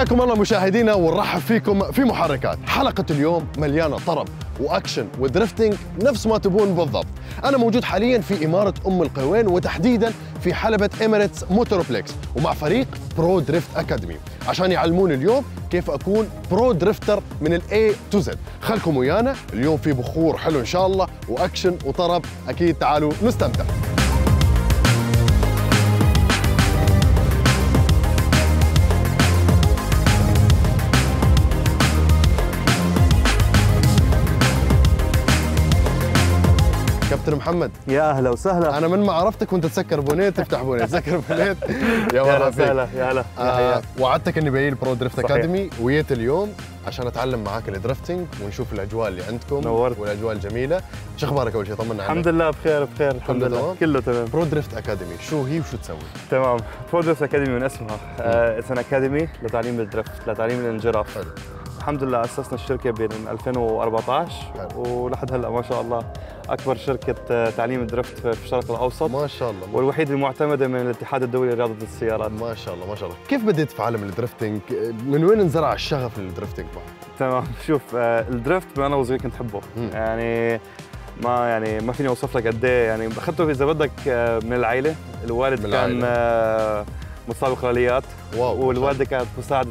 حياكم الله مشاهدينا ونرحب فيكم في محركات. حلقة اليوم مليانة طرب واكشن ودريفتنج نفس ما تبون بالضبط. انا موجود حاليا في امارة ام القوين وتحديدا في حلبة اميريتس موتوربلكس ومع فريق برو دريفت اكاديمي عشان يعلمون اليوم كيف اكون برو دريفتر من الاي تو زد. خلكم ويانا اليوم في بخور حلو ان شاء الله واكشن وطرب اكيد، تعالوا نستمتع. كابتن محمد يا اهلا وسهلا. انا من ما عرفتك وانت تسكر بونيت تفتح بونيت تسكر بونيت. يا هلا وسهلا. يا هلا. وعدتك اني باجي البرو دريفت اكاديمي وجيت اليوم عشان اتعلم معاك الدرفتنج ونشوف الاجواء اللي عندكم. نورت. والاجواء الجميله. شو اخبارك اول شيء؟ طمنا عنك. الحمد لله بخير بخير الحمد لله كله تمام. برو دريفت اكاديمي شو هي وشو تسوي؟ تمام، برو دريفت اكاديمي من اسمها اتس ان اكاديمي لتعليم الدرفت لتعليم الانجراف. حلو. الحمد لله اسسنا الشركه بين 2014 ولحد هلا ما شاء الله اكبر شركه تعليم الدرفت في الشرق الاوسط ما شاء الله والوحيده المعتمده من الاتحاد الدولي لرياضه السيارات. ما شاء الله ما شاء الله. كيف بديت في عالم الدرفتنج؟ من وين انزرع الشغف للدرفتنج معك؟ تمام، شوف الدرفت انا وصغير كنت حبه يعني ما فيني اوصف لك قد ايه، يعني اخذته اذا بدك من العائله. الوالد من كان مسابق راليات والوالده كانت مساعده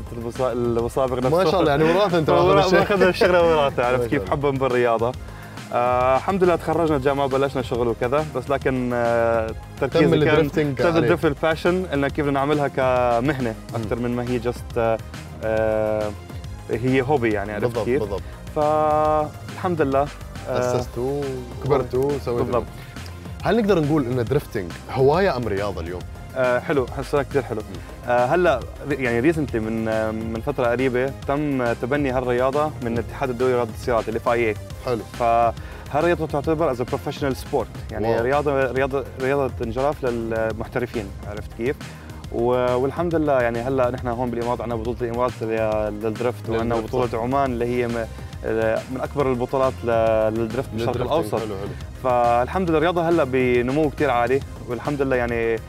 المسابق نفسه. ما شاء الله يعني وراثه انت واخذها الشغله وراثه. عرفت كيف حبا بالرياضه. الحمد لله تخرجنا الجامعه بلشنا شغل وكذا، بس لكن تركيزي كان الدرفت الباشن انه كيف بدنا نعملها كمهنه اكثر من ما هي جست هي هوبي يعني. عرفت بالضبط كيف؟ بالضبط. فالحمد لله اسستوا كبرتوا سويتوا. بالضبط. هل نقدر نقول ان الدرفتنج هوايه ام رياضه اليوم؟ حلو، حسنا كثير حلو. هلا يعني ريسنتلي من فتره قريبه تم تبني هالرياضه من الاتحاد الدولي لرياضه السيارات اللي FIA. حلو. فهالرياضه تعتبر از بروفيشنال سبورت يعني. واو. رياضه انجراف للمحترفين. عرفت كيف؟ والحمد لله يعني هلا نحن هون بالامارات عندنا بطوله الامارات للدرفت وعندنا بطوله عمان اللي هي من اكبر البطولات للدرفت بالشرق الاوسط. حلو حلو. فالحمد لله الرياضه هلا بنمو كثير عالي والحمد لله يعني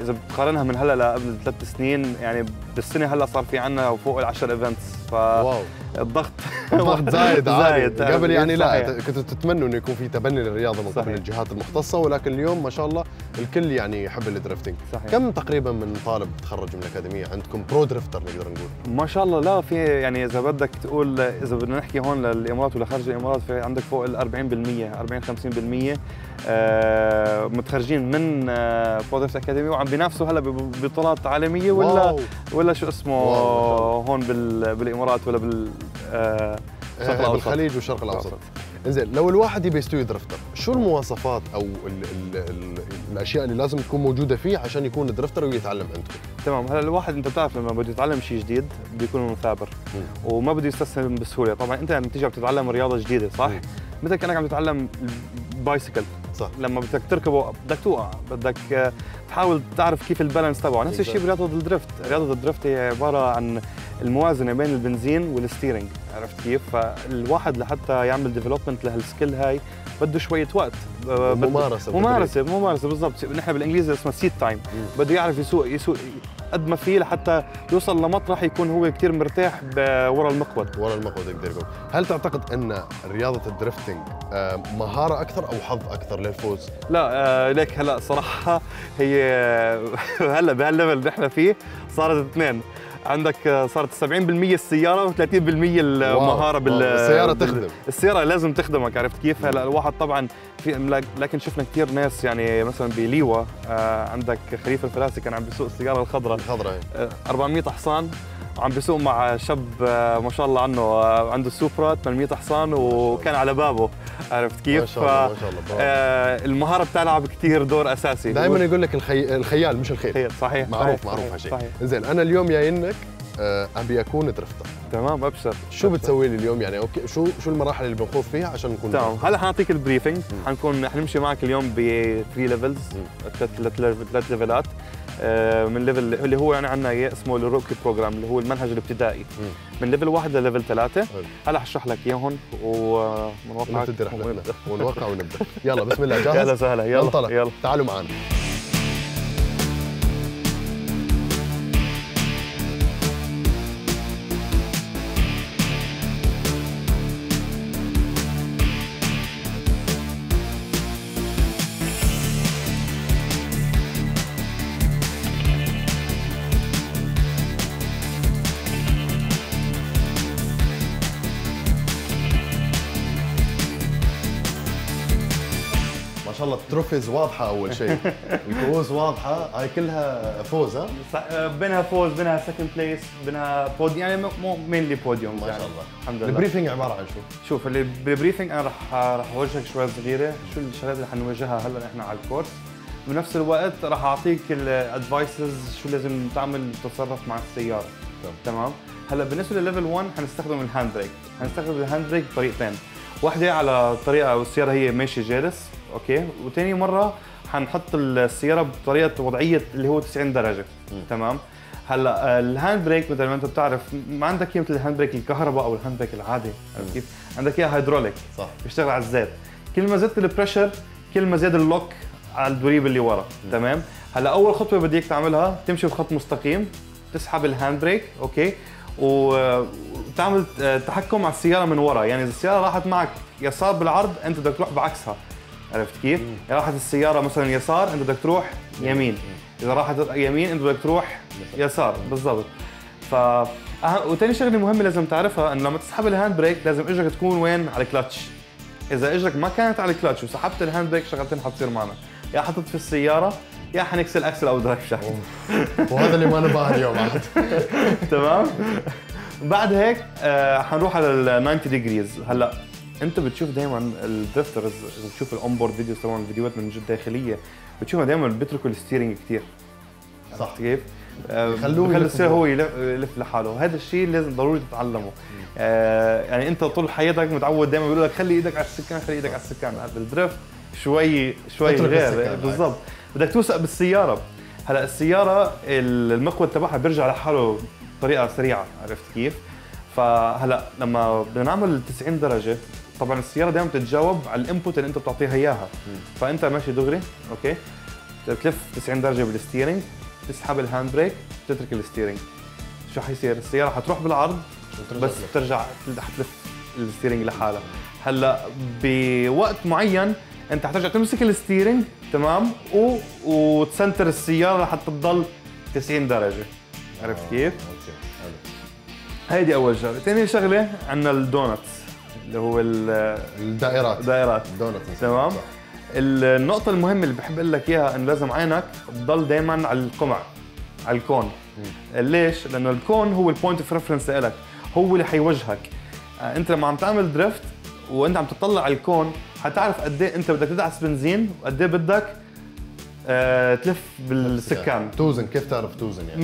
اذا بتقارنها من هلا لقبل 3 سنين يعني بالسنه هلا صار في عندنا فوق ال10 ايفنتس. فالضغط الضغط زايد قبل يعني. لا كنتوا تتمنوا انه يكون في تبني للرياضه من قبل الجهات المختصه، ولكن اليوم ما شاء الله الكل يعني يحب الدرفتنج. كم تقريبا من طالب تخرج من الاكاديميه عندكم برو درفتر نقدر نقول؟ ما شاء الله لا في يعني اذا بدك تقول اذا بدنا نحكي هون للامارات ولا خارج الامارات في عندك فوق ال 40% 40-50% متخرجين من برو دريفت اكاديمي وعم بينافسوا هلا ببطولات عالميه ولا شو اسمه هون بالامارات ولا بالخليج والشرق الاوسط. انزين لو الواحد يبي يستوي درفتر شو المواصفات او الاشياء اللي لازم تكون موجوده فيه عشان يكون درفتر ويتعلم عندكم؟ تمام. هلا الواحد انت بتعرف لما بده يتعلم شيء جديد بيكون مثابر وما بده يستسلم بسهوله. طبعا انت لما تيجي عم تتعلم رياضه جديده صح؟ مثل كانك عم تتعلم بايسكل صح. لما بدك تركبه بدك توقع بدك تحاول تعرف كيف البالانس تبعه. نفس الشيء برياضه الدرفت. رياضه الدرفت هي عباره عن الموازنه بين البنزين والستيرنج. عرفت كيف؟ فالواحد لحتى يعمل ديفلوبمنت لهالسكيل هاي بده شويه وقت ممارسه. بالضبط. نحن بالانجليزي اسمها سيت تايم. بده يعرف يسوق قد ما فيه لحتى يوصل لمطرح يكون هو كثير مرتاح ورا المقود. ورا المقود اقدر اقول. هل تعتقد ان رياضه الدرفتنج مهاره اكثر او حظ اكثر للفوز؟ لا ليك هلا صراحه هي هلا بهالليفل اللي احنا فيه صارت 2 عندك صارت 70% السياره و30% المهاره بالسياره. تخدم السياره لازم تخدمك. عرفت كيف؟ هلا الواحد طبعا في لكن شفنا كثير ناس يعني مثلا بليوه عندك خليفه الفلاسي كان عم بيسوق السياره الخضراء 400 حصان عم بيسوق مع شاب ما شاء الله عنه عنده سوبرا 800 حصان وكان على بابه. عرفت كيف؟ ما شاء الله ما شاء الله. المهاره بتلعب كثير دور اساسي. دائما يقول لك الخيال مش الخيل. صحيح معروف معروف هالشيء. زين انا اليوم جاينك ابي اكون درفتر. تمام ابشر. شو بتسوي لي اليوم يعني؟ اوكي شو المراحل اللي بنخوض فيها عشان نكون تمام؟ هلا حنعطيك البريفنج. حنكون حنمشي معك اليوم ب 3 ليفلز 3 ليفلات من ليفل اللي هو يعني عندنا اياه اسمه الروكي بروجرام اللي هو المنهج الابتدائي من ليفل 1 لليفل 3. هلا حشرح لك اياهم ونوقع ونوقع ونبدا. يلا بسم الله. جاهز؟ يلا سهلا. يلا تعالوا معنا. شاء الله التروفيز واضحه، اول شيء الكؤوس واضحه، هاي كلها فوز. ها بينها فوز، بينها سكند بليس، بينها بوديوم، يعني مو مينلي بوديوم ما شاء الله يعني. الحمد لله. البريفنج عباره عن شو؟ شوف اللي بالبريفنج انا راح اوجهك شوي صغيره شو الشغلات اللي حنواجهها هلا نحن على الكورس، بنفس الوقت راح اعطيك الادفايسز شو لازم تعمل تتصرف مع السياره. تمام. هلا بالنسبه لليفل 1 حنستخدم الهاند بريك، حنستخدم الهاند بريك بطريقتين، واحدة على طريقة والسيارة هي ماشية جالس، اوكي، وثاني مرة حنحط السيارة بطريقة وضعية اللي هو 90 درجة، تمام؟ هلا الهاند بريك مثل ما انت بتعرف ما عندك اياه مثل الهاند بريك الكهرباء او الهاند بريك العادي، عرفت كيف؟ عندك اياه هيدروليك، صح، بيشتغل على الزيت، كل ما زدت البريشر كل ما زاد اللوك على الدوريب اللي ورا، تمام؟ هلا أول خطوة بدي اياك تعملها تمشي بخط مستقيم، تسحب الهاند بريك، اوكي؟ وتعمل تحكم على السياره من ورا، يعني اذا السياره راحت معك يسار بالعرض انت بدك تروح بعكسها، عرفت كيف؟ اذا راحت السياره مثلا يسار انت بدك تروح يمين، اذا راحت يمين انت بدك تروح يسار بالضبط. ف وثاني شغله مهمه لازم تعرفها انه لما تسحب الهاند بريك لازم اجرك تكون وين؟ على الكلتش. اذا اجرك ما كانت على الكلتش وسحبت الهاند بريك شغلتين حتصير معنا، يا حطت في السياره يا حنكسل اكسل او دراك شافت، وهذا اللي ما نباه اليوم عاد. تمام. بعد هيك حنروح على ال 90 ديجريز. هلا انت بتشوف دائما الدرفترز، بتشوف الاونبورد فيديوز طبعا فيديوهات من الداخليه بتشوفها دائما بيتركوا الستيرنج كثير، صح كيف؟ بخلوه السياره هو يلف لحاله، هذا الشيء لازم ضروري تتعلمه. يعني انت طول حياتك متعود دائما بيقول لك خلي ايدك على السكان، خلي ايدك على السكان، بالدرفت شوي غير بالضبط، بدك توثق بالسياره. هلا السياره المقود تبعها بيرجع لحاله بطريقه سريعه، عرفت كيف؟ فهلا لما بدنا نعمل 90 درجه طبعا السياره دائما بتتجاوب على الانبوت اللي انت بتعطيها اياها، فانت ماشي دغري، اوكي، بتلف 90 درجه بالستيرنج، بتسحب الهاند بريك، بتترك الستيرنج، شو حيصير؟ السياره حتروح بالعرض بس بترجع حتلف الستيرنج لحالها. هلا بوقت معين انت حترجع تمسك الستيرنج، تمام، وتسنتر السياره لحتى تضل 90 درجه، عرفت كيف؟ هيدي اول شغله. ثاني شغله عندنا الدونتس اللي هو الدائرات الدونتس، تمام. النقطه المهمه اللي بحب اقول لك اياها انه لازم عينك تضل دائما على القمع، على الكون. ليش؟ لانه الكون هو البوينت اوف ريفرنس لك، هو اللي حيوجهك. انت لما عم تعمل درفت وانت عم تطلع على الكون حتعرف قد ايه انت بدك تدعس بنزين وقد ايه بدك تلف بالسكان، يعني توزن، كيف تعرف توزن يعني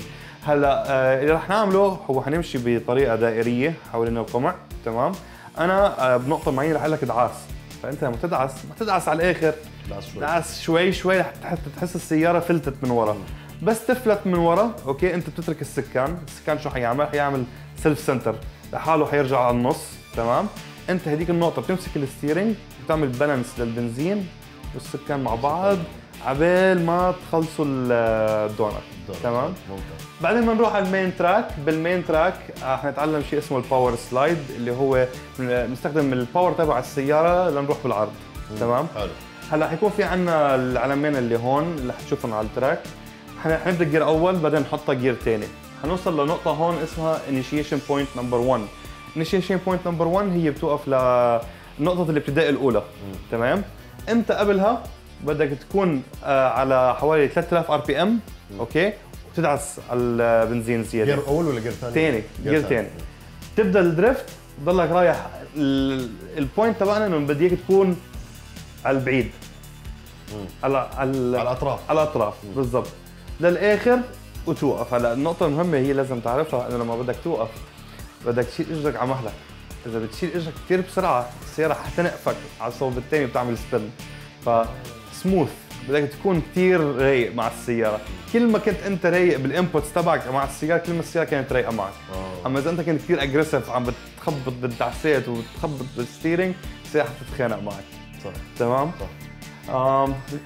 100%. هلا اللي رح نعمله هو حنمشي بطريقه دائريه حوالين القمع، تمام. انا بنقطه معينه رح اقول لك ادعس، فانت لما تدعس ما تدعس على الاخر، دعس شوي لحتى تحس السياره فلتت من ورا، بس تفلت من ورا، اوكي، انت بتترك السكان، السكان شو حيعمل؟ حيعمل سيلف سنتر لحاله، حيرجع على النص، تمام. انت هديك النقطة بتمسك الستيرنج بتعمل بالانس للبنزين والسكان مع بعض عبال ما تخلصوا الدونر، تمام؟ ممتاز. بعدين بنروح على المين تراك، بالمين تراك حنتعلم شيء اسمه الباور سلايد اللي هو بنستخدم الباور تبع السيارة لنروح بالعرض، تمام؟ حلو. هلا حيكون في عندنا العلمين اللي هون اللي حتشوفهم على التراك، حنبدا جير اول بعدين نحطها جير ثاني، حنوصل لنقطة هون اسمها انيشيشن بوينت نمبر 1. انيشيشن بوينت نمبر 1 هي بتوقف لنقطة الابتداء الأولى، تمام؟ أنت قبلها بدك تكون على حوالي 3000 ار بي ام، اوكي؟ وتدعس على البنزين زيادة. جير أول ولا جير ثاني؟ ثاني، جير ثاني. تبدأ الدريفت تضلك رايح، البوينت تبعنا إنه بدي إياك تكون على البعيد. على الأطراف. على الأطراف، بالضبط. للآخر وتوقف. هلا النقطة المهمة هي لازم تعرفها إنه لما بدك توقف بدك تشيل اجرك على مهلك، اذا بتشيل اجرك كثير بسرعه السياره حتنقفك على الصوب الثاني بتعمل سبين، فسموث بدك تكون كثير رايق مع السياره، كل ما كنت انت رايق بالانبوتس تبعك مع السياره كل ما السياره كانت رايقه معك، اما اذا انت كنت كثير اجريسيف عم بتخبط بالدعسات وبتخبط بالستيرنج السياره حتتخانق معك، صح، تمام؟ صح.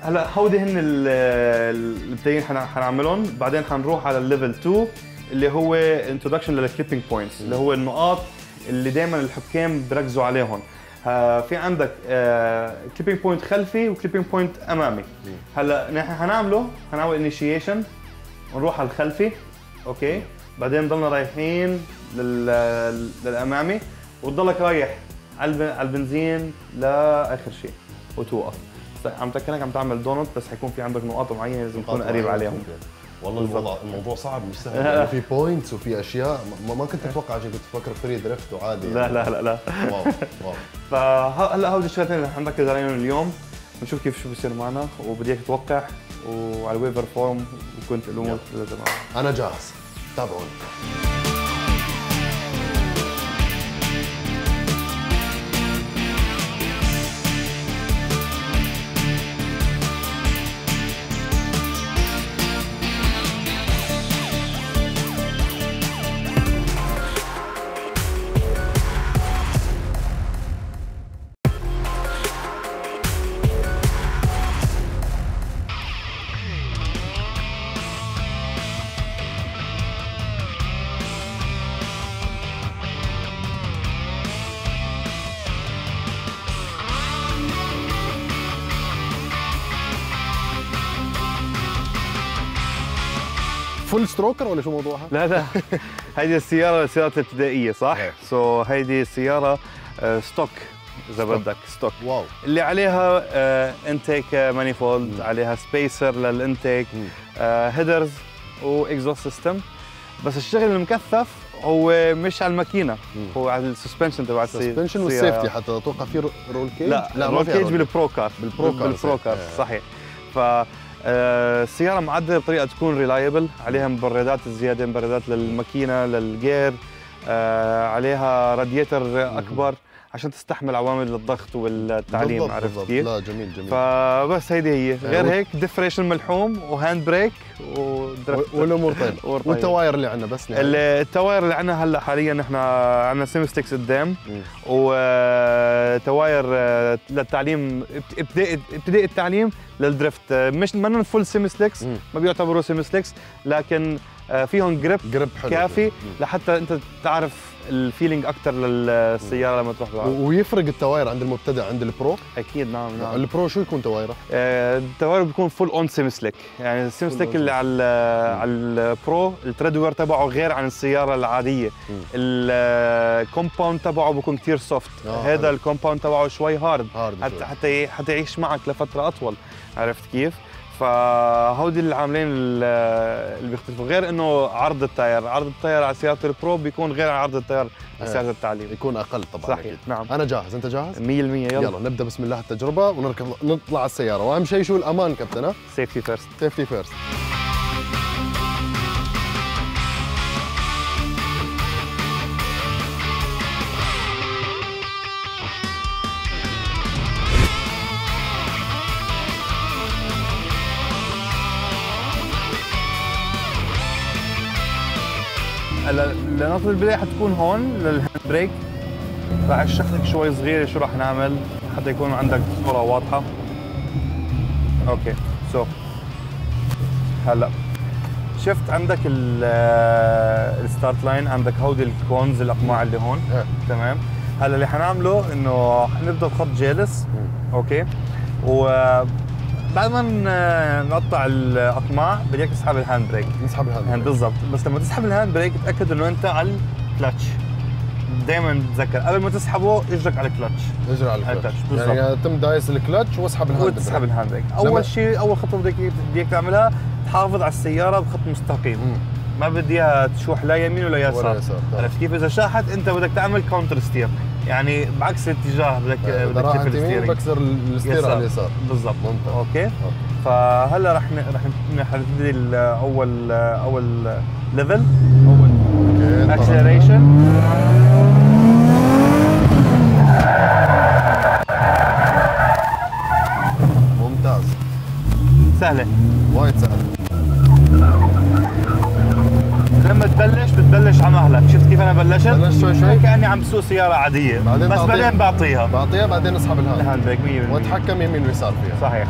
هلا هودي هن البدايين حنعملهم، بعدين حنروح على الليفل 2 اللي هو انتروداكشن للكليبنج بوينتس اللي هو النقاط اللي دائما الحكام بيركزوا عليهم. في عندك كليبنج بوينت خلفي وكليبنج بوينت امامي. هلا نحن حنعمل انيشيشن ونروح على الخلفي، اوكي، بعدين ضلنا رايحين للامامي وتضلك رايح على البنزين لاخر شيء وتوقف. عم تاكلك عم تعمل دونت، بس حيكون في عندك نقاط معينه لازم تكون قريب عليهم. والله الموضوع صعب مش سهل يعني في بوينتس وفي اشياء ما كنت اتوقع، كنت بفكر فري دريفت وعادي يعني. لا لا لا واو واو. فهلا هودي الشغلتين اللي عندك غاليين اليوم، بنشوف كيف شو بصير معنا وبدي اياك توقع وعلى الويفر فورم وكنت الامور لازم انا جاهز. تابعوني. فول ستروكر ولا شو موضوعها؟ لا لا هيدي السيارة السيارات الابتدائية صح؟ سو هيدي السيارة ستوك إذا بدك ستوك. واو. اللي عليها انتيك مانيفولد، عليها سبيسر للانتيك، هيدرز واكزوست سيستم، بس الشغل المكثف هو مش على الماكينة، هو على السسبنشن تبع السيارة. السسبنشن والسيفتي حتى اتوقع في رول كيج؟ لا رول كيج بالبرو كار. بالبرو كار صحيح. ف السيارة معدلة بطريقة تكون ريلايبل، عليها مبردات زيادة، مبردات للماكينة للجير، عليها رادياتر أكبر عشان تستحمل عوامل الضغط والتعليم. بالضبط عرفت بالضبط. كيف؟ لا جميل جميل. فبس هيدي هي، غير هيك ديفريشن ملحوم وهاند بريك ودرفت والامور طيبة. والتواير اللي عندنا بس التواير اللي عندنا هلا حاليا نحن عندنا سيم ستيكس قدام وتواير للتعليم ابتدائي التعليم للدرفت، مش منن فول سيم ستيكس، ما بيعتبروا سيم ستيكس، لكن فيهم جريب كافي لحتى انت تعرف الفيلينج اكثر للسياره لما تروح بعض. ويفرق التواير عند المبتدئ عند البرو؟ اكيد نعم نعم. البرو شو يكون توايره؟ التواير بيكون فول اون سيم سليك، يعني السيم سليك اللي على على البرو التريد وير تبعه غير عن السياره العاديه، الكومباوند تبعه بيكون كثير سوفت، هذا الكومباوند تبعه شوي هارد حتى يعيش معك لفتره اطول، عرفت كيف؟ فهودي اللي عاملين اللي بيختلفوا، غير انه عرض التاير، عرض التاير على سياره البرو بيكون غير عن عرض التاير على سياره التعليم، يكون اقل طبعا. صحيح أكيد. نعم انا جاهز، انت جاهز 100%. يلا نبدا بسم الله التجربه ونركب نطلع على السياره، واهم شيء شو الامان كابتن؟ سيفتي فيرست. سيفتي فيرست. لنقطة البداية حتكون هون للهاند بريك، راح اشرح لك شوي صغيرة شو راح نعمل حتى يكون عندك صورة واضحة. اوكي سو هلا شفت عندك الستارت لاين، عندك هودي الكونز الاقماع اللي هون تمام. هلا اللي حنعمله انه حنبدا بخط جالس اوكي، وبعد ما نقطع الاقماع بدك تسحب الهاند بريك. نسحب الهاند بريك بالضبط، بس لما تسحب الهاند بريك اتاكد انه انت على الكلتش، دائما تذكر قبل ما تسحبه اجرك على الكلتش. اجري على الكلتش بالضبط، يعني تم دايس الكلتش واسحب الهاند بريك. وتسحب الهاند بريك اول شيء، اول خطوه بدك تعملها تحافظ على السياره بخط مستقيم، ما بديها تشوح لا يمين ولا يسار، عرفت كيف؟ اذا شاحت انت بدك تعمل كاونتر ستير، يعني بعكس الاتجاه بدك تلف الستيرنج، بكسر الستير على اليسار بالضبط. اوكي فهلا رح نبتدي اول ليفل، اول اكسلريشن. ممتاز، سهله وايد سهله. لما تبلش بتبلش على مهلك، شفت كيف انا بلشت؟ بلشت شوي شوي كاني عم بسوق سياره عاديه، بس بعدين بعطيها بعدين اسحب الهاند بريك 100% واتحكم يمين ويسار فيها. صحيح.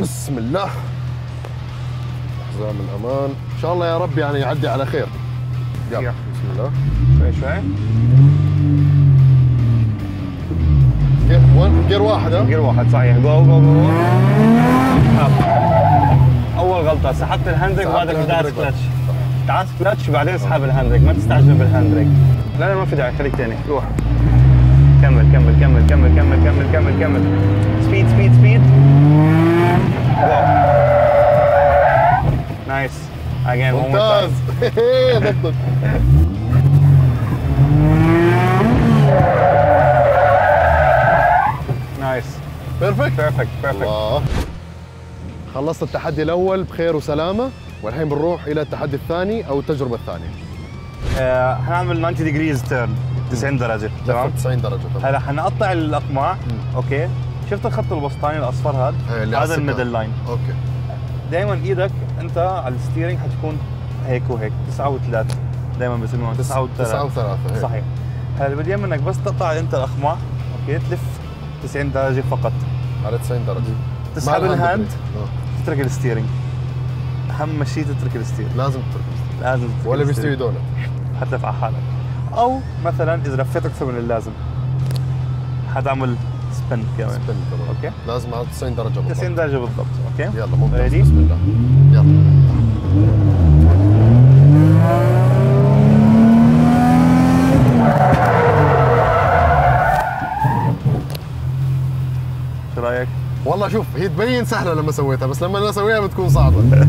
بسم الله. حزام الامان، ان شاء الله يا رب يعني يعدي على خير. يلا بسم الله شوي شوي. جير واحد. ها؟ جير واحد صحيح. جو جو جو. أول غلطة سحبت الهاندريك وبعدك دعس كلتش، دعس كلتش وبعدين اسحب الهاندريك، ما تستعجل بالهاندريك. لا ما في داعي، خليك تاني روح. كمل كمل كمل كمل كمل كمل كمل كمل سبيد سبيد سبيد. نايس. Again one more time. ممتاز. نايس. بيرفكت بيرفكت بيرفكت. خلصت التحدي الأول بخير وسلامة، والحين بنروح إلى التحدي الثاني أو التجربة الثانية. حنعمل 90 ديجريز تيرن، 90 درجة، تمام؟ 90 درجة تمام. هلا حنقطع الأقماع، أوكي؟ شفت الخط الوسطاني الأصفر هذا؟ هذا الميدل لاين. أوكي. دائما إيدك أنت على الستيرنج حتكون هيك وهيك، 9 و3 دائما بسموها 9 و3 صحيح. هلا بدي منك بس تقطع أنت الأقماع، أوكي؟ تلف 90 درجة فقط. على 90 درجة. تسحب الهاند تترك الستيرنج. اهم شيء تترك الستيرنج. لازم تترك الستيرنج. لازم تترك ولا بيستوي دولك حتدفع حالك. او مثلا اذا لفيت اكثر من اللازم حتعمل سبن كمان. سبن طبعا. اوكي. لازم على 90 درجة بالضبط. 90 درجة بالضبط، اوكي؟ يلا ممتاز. بسم الله. يلا. شو رايك؟ والله شوف هي تبين سهلة لما سويتها، بس لما أنا أسويها بتكون صعبة.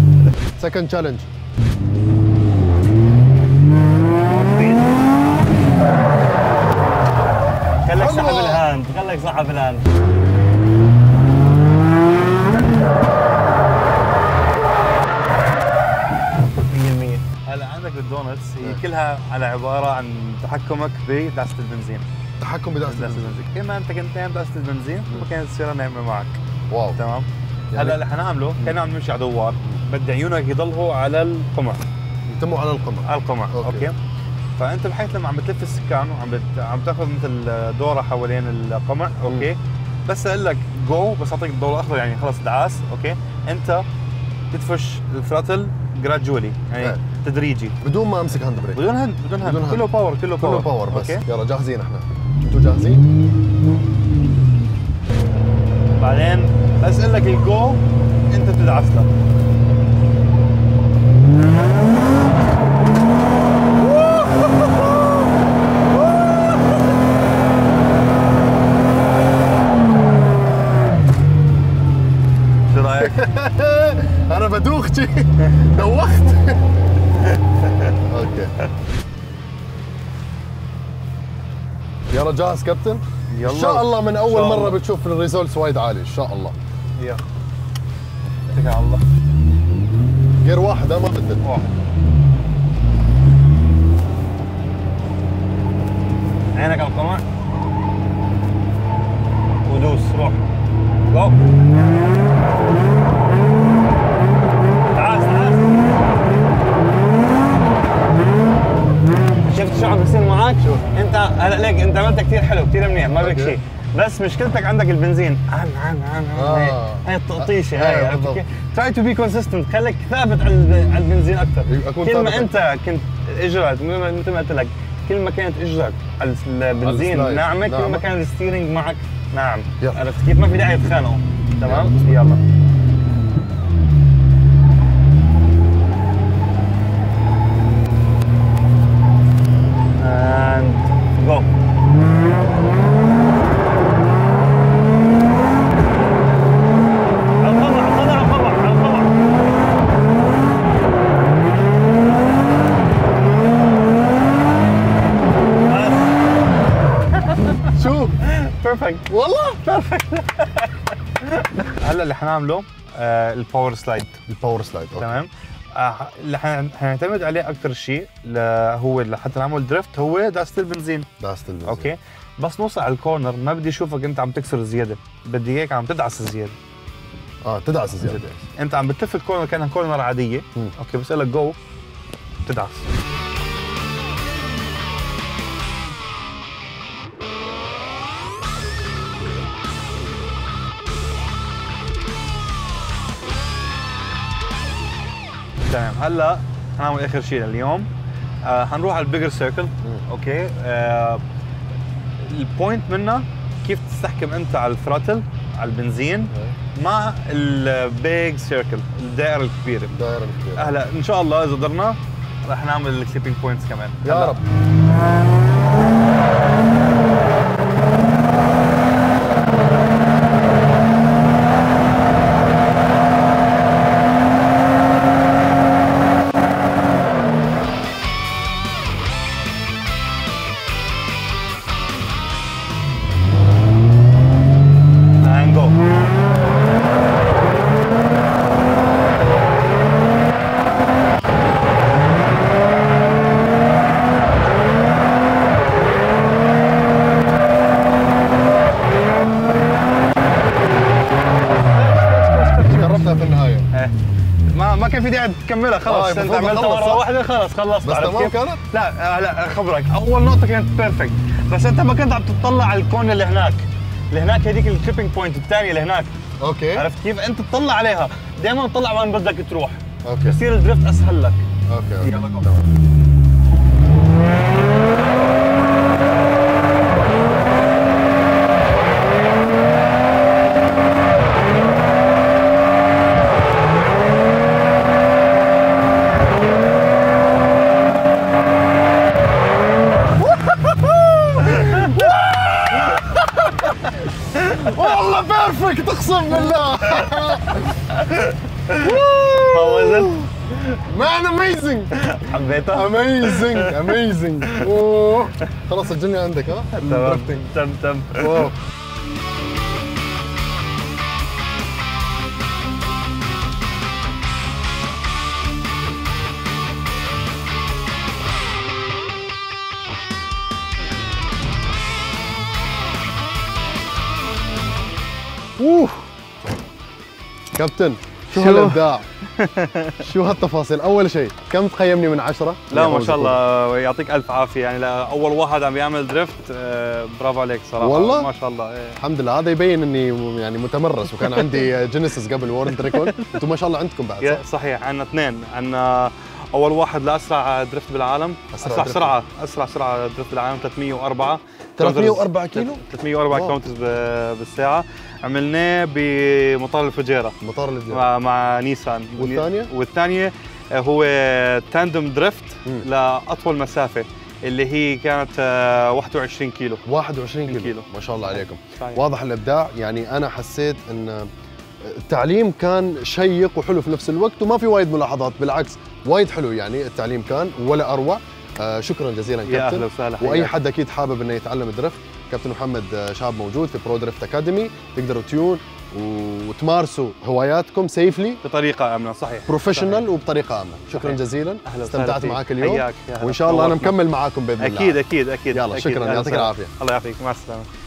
سكند تشالنج. خليك سحب الهاند، خليك سحب الهاند. مية. هلا عندك الدونتس هي كلها على عبارة عن تحكمك بدعسة البنزين. تحكم بدعسة البنزين. إما أنت كنت نايم بدعسة البنزين وكانت السيارة نايمة معك. واو. تمام؟ هلا يعني اللي حنعمله كنا عم نمشي على دوار، بدي عيونك يضلوا على القمع. يتموا على القمع. على القمع، أوكي. فأنت بحيث لما عم بتلف السكان وعم تاخذ مثل دورة حوالين القمع، أوكي؟ بس أقول لك جو، بس أعطيك الضوء الأخضر يعني خلص دعاس، أوكي؟ أنت بتفش الثراتل جراجولي يعني تدريجي بدون ما أمسك هاند بريك. بدون هاند. كله باور كله باور بس. يلا جاهزين احنا. انتوا جاهزين؟ بعدين بس اقول لك الجو انت بتدعس له. شو رايك؟ انا بدوخت دوخت. اوكي يلا جاهز كابتن؟ يلا ان شاء الله من اول مرة بتشوف الريزولتس وايد عالي ان شاء الله. يلا اتكل على الله. غير واحد ما بدل واحد. عينك على القمع ودوس روح. جو تعال تعال. شفت شو عم بيصير معك؟ شو؟ انت هلا ليك انت عملتها كثير حلو كثير منيح ما بك شيء، بس مشكلتك عندك البنزين عم هي التقطيشه هي عرفت. تراي تو بي كونسيستنت، خليك ثابت على البنزين اكثر. كل ما انت كنت اجرك مثل ما قلت لك، كل ما كانت اجرك على البنزين ناعمه كل ما كان الستيرنج معك ناعم، عرفت كيف؟ ما في داعي تخانقوا. تمام يلا. Go. شو؟ بيرفكت والله بيرفكت. هلا اللي حنعمله الباور سلايد. الباور سلايد تمام؟ اللي حنعتمد عليه اكثر شيء هو لحتى نعمل دريفت هو دعسة البنزين. دعسة البنزين اوكي. بس نوصل على الكورنر ما بدي اشوفك انت عم تكسر زياده، بدي اياك عم تدعس زياده. تدعس زياده. انت عم بتلف الكورنر كانها كورنر عاديه، اوكي بس لك جو بتدعس. تمام هلا حنعمل اخر شيء لليوم. حنروح على البيجر سيركل، اوكي؟ البوينت منه كيف تستحكم انت على الثراتل على البنزين مع البيج سيركل الدائره الكبيره. الدائره الكبيره. هلا ان شاء الله اذا قدرنا رح نعمل الكليبنج بوينتس كمان يا رب. ايوه ما كان في داعي تكملها خلاص. انت عملتها مره واحده خلاص خلصت. بس تمام كانت؟ لا لا خبرك اول نقطه كانت بيرفكت، بس انت ما كنت عم تطلع على الكون اللي هناك، هذيك التريبنج بوينت الثانيه اللي هناك. اوكي عرفت كيف؟ انت تطلع عليها، دائما تطلع وين بدك تروح. اوكي بصير الدريفت اسهل لك. اوكي يلا والله بيرفكت اقسم بالله. مان اميزنج. حبيتها؟ اميزنج اميزنج. اوه خلاص سجلني عندك. ها؟ تمام تم. واو اوه كابتن شو هالابداع. شو هالتفاصيل. اول شيء كم تقيمني من 10؟ لا ما شاء الله يعطيك الف عافيه، يعني لاول واحد عم يعمل دريفت برافو عليك صراحه والله ما شاء الله. إيه. الحمد لله هذا يبين اني يعني متمرس، وكان عندي جينيسيس قبل وورلد ريكورد. انتم ما شاء الله عندكم بعد صح؟ صحيح عندنا اثنين، عندنا اول واحد لاسرع دريفت بالعالم، اسرع سرعه، اسرع سرعه دريفت بالعالم 304 كيلو 304 كاونترز بالساعه، عملناه بمطار الفجيره مع نيسان. والثانيه هو تاندم دريفت لاطول مسافه اللي هي كانت 21 كيلو 21 كيلو. ما شاء الله عليكم. صحيح. واضح الابداع، يعني انا حسيت ان التعليم كان شيق وحلو في نفس الوقت، وما في وايد ملاحظات، بالعكس وايد حلو يعني التعليم كان ولا اروع. شكرا جزيلا كابتن. يا اهلا وسهلا. واي حد اكيد حابب انه يتعلم دريفت، كابتن محمد شاب موجود في برو دريفت اكاديمي، تقدروا تيون وتمارسوا هواياتكم سيفلي بطريقه امنه. صحيح بروفيشنال وبطريقه امنه. شكرا جزيلا، استمتعت معك اليوم، وان شاء الله انا مكمل معاكم باذن الله. اكيد اكيد اكيد. يلا شكرا يعطيك العافيه. الله يعافيك مع السلامه.